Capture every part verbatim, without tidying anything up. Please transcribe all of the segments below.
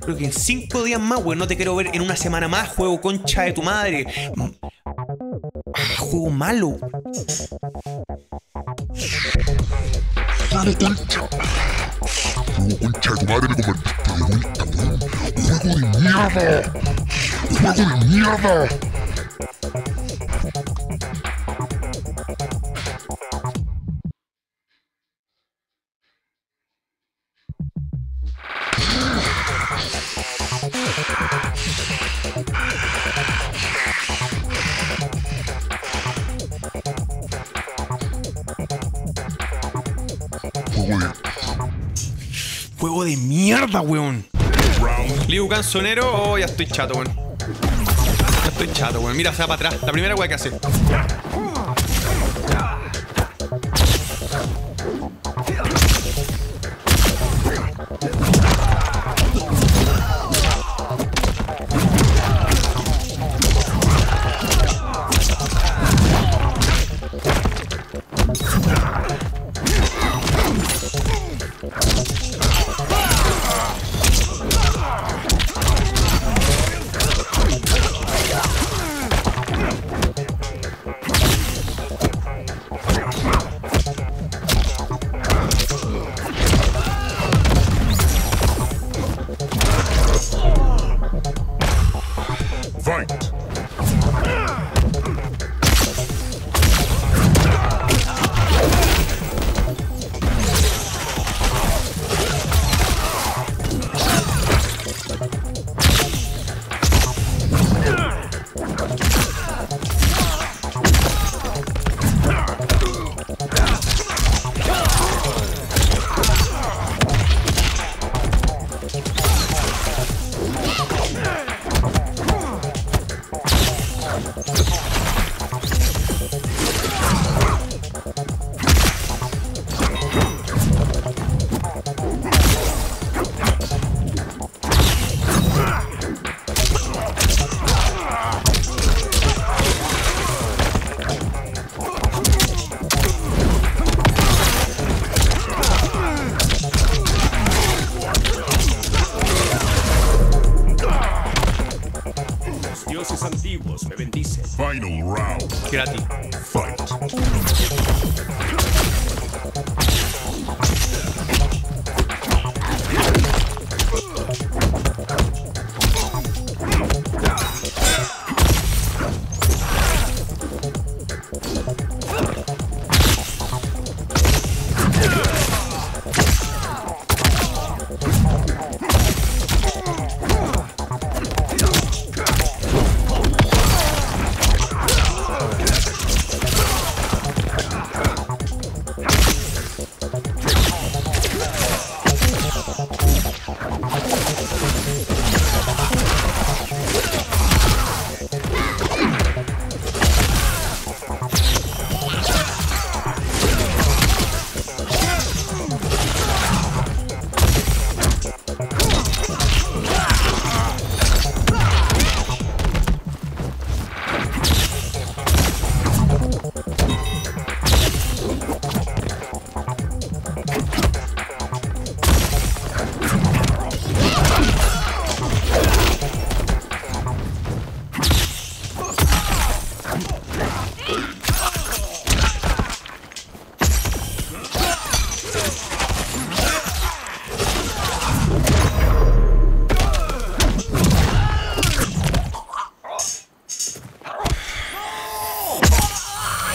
creo que en cinco días más, weón. No te quiero ver en una semana más, juego concha de tu madre. Ah, juego malo. Juego concha. Juego concha de tu madre, me convertiste de vuelta, weón. Juego de mierda. Juego de mierda. Juego de mierda, weón. Liu canzonero, oh, ya estoy chato, weón. Ya estoy chato, weón. Mira, se va para atrás. La primera weá que hace. Gratis. Fight.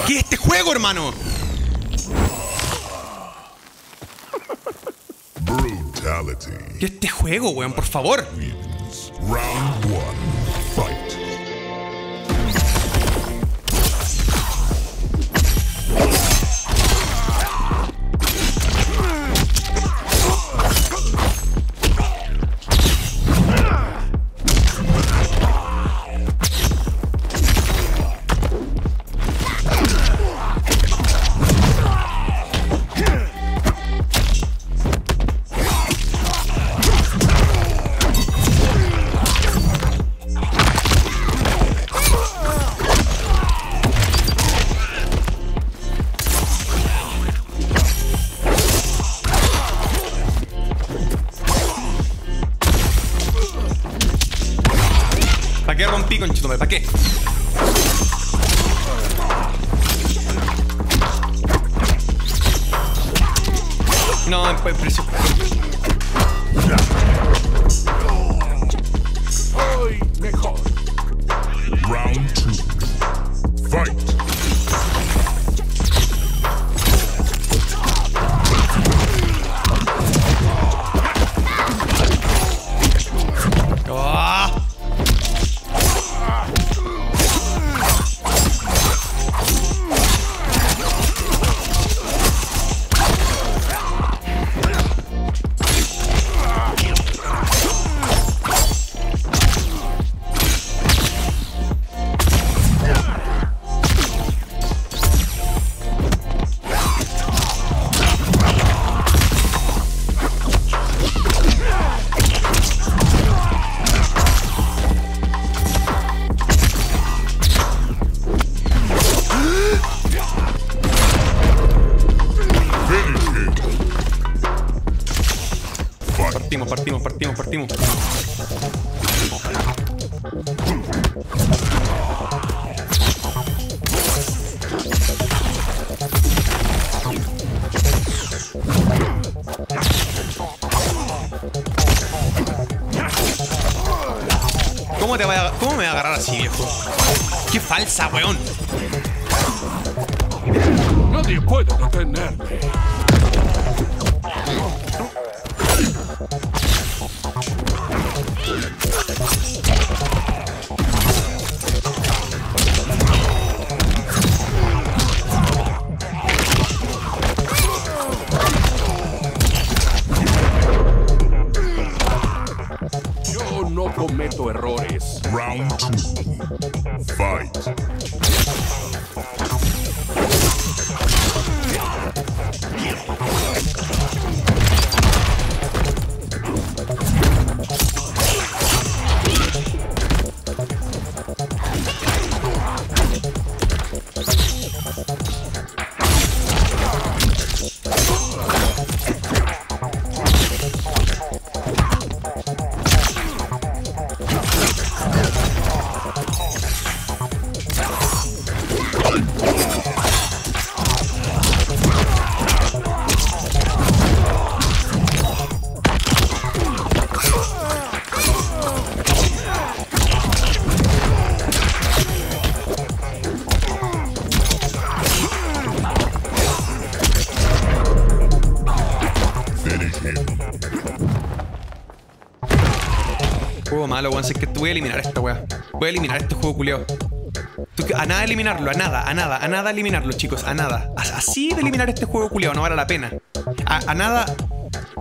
¿Qué es este juego, hermano? Brutality. ¿Qué es este juego, weón? Por favor. Round one. Fight. ¿Para qué rompí, conchetumare? ¿Para qué? No, en presión. Hoy mejor. Round two. Fight. Partimos, partimos, partimos. ¿Cómo te voy a, cómo me voy a agarrar así, viejo? ¡Qué falsa, weón! Nadie puede detenerme. Cometo errores. Round two. Juego malo, weón. Si es que voy a eliminar esta weá. Voy a eliminar este juego culiao. A nada eliminarlo, a nada, a nada, a nada eliminarlo, chicos, a nada. Así de eliminar este juego culiao, no vale la pena. A, a nada,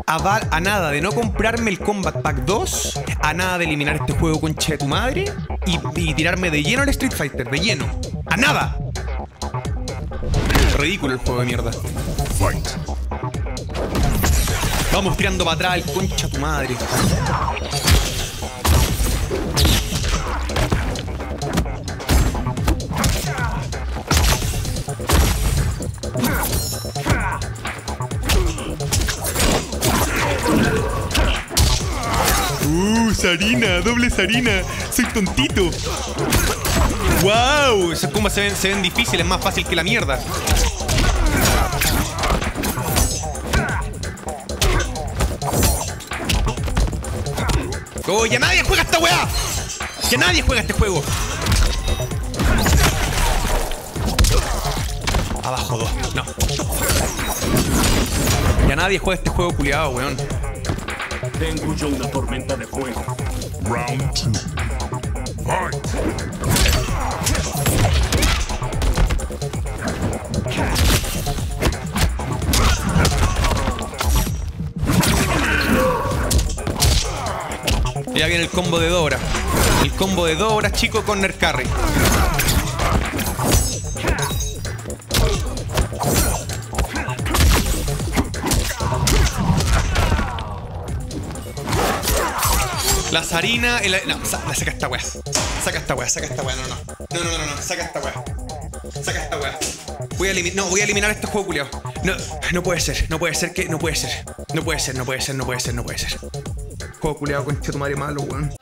a, va, a nada de no comprarme el Combat Pack dos. A nada de eliminar este juego, concha de tu madre. Y, y tirarme de lleno al Street Fighter, de lleno. A nada. Ridículo el juego de mierda. Fight. Vamos tirando para atrás, el concha tu madre. Uh, Sareena, doble Sareena. Soy tontito. Wow, esas combas se ven, se ven difíciles, más fácil que la mierda. ¡Oh, ya nadie juega esta weá! ¡Ya nadie juega este juego! Abajo dos, no. Ya nadie juega este juego culiado, weón. Tengo yo una tormenta de fuego. Round two. Fight. Ya viene el combo de Dora. El combo de Dora, chico, con Nercarri. La Sareena... El, no, sa, saca esta weá. Saca esta weá, saca esta weá, no, no. No, no, no, no, saca esta weá. Saca esta weá. Voy a eliminar... No, voy a eliminar este juego, culiao. No, no puede ser, no puede ser que... No puede ser. No puede ser, no puede ser, no puede ser, no puede ser. Juego culiao, concha tu madre, malo, weón.